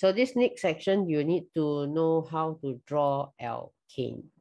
So this next section, you need to know how to draw alkanes.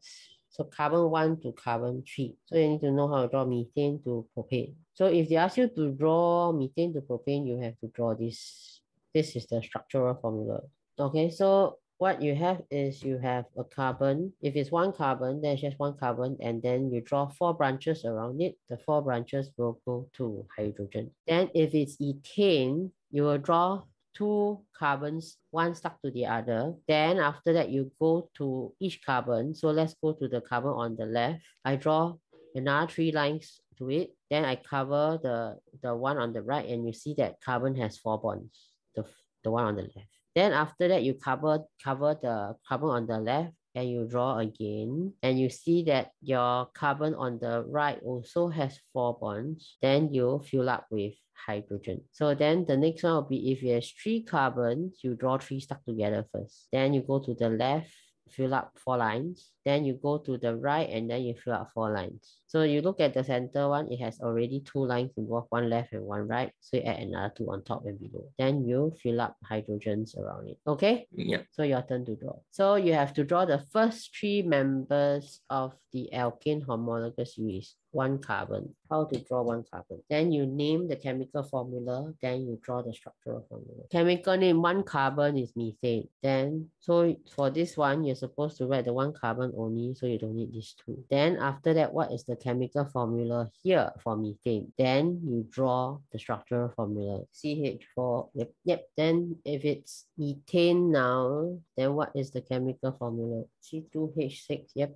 So carbon 1 to carbon 3. So you need to know how to draw methane to propane. So if they ask you to draw methane to propane, you have to draw this. This is the structural formula. Okay, so what you have is you have a carbon. If it's one carbon, then it's just one carbon, and then you draw four branches around it. The four branches will go to hydrogen. Then if it's ethane, you will draw two carbons, one stuck to the other. Then after that, you go to each carbon. So let's go to the carbon on the left. I draw another three lines to it. Then I cover the one on the right, and you see that carbon has four bonds, the one on the left. Then after that, you cover the carbon on the left, and you draw again. And you see that your carbon on the right also has four bonds. Then you fill up with hydrogen. So then the next one will be, if you have three carbons, you draw three stuck together first. Then you go to the left, fill up four lines. Then you go to the right, and then you fill up four lines. So you look at the center one, it has already two lines involved, one left and one right. So you add another two on top and below. Then you fill up hydrogens around it. Okay? Yeah. So your turn to draw. So you have to draw the first three members of the alkane homologous series. One carbon. How to draw one carbon? Then you name the chemical formula. Then you draw the structural formula. Chemical name, one carbon is methane. Then, so for this one, you're supposed to write the one carbon only, so you don't need these two. Then after that, what is the chemical formula here for methane? Then you draw the structural formula. CH4. Yep. Then if it's ethane now, then what is the chemical formula? C2H6. Yep.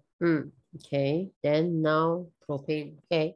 Okay. Then now propane. Okay.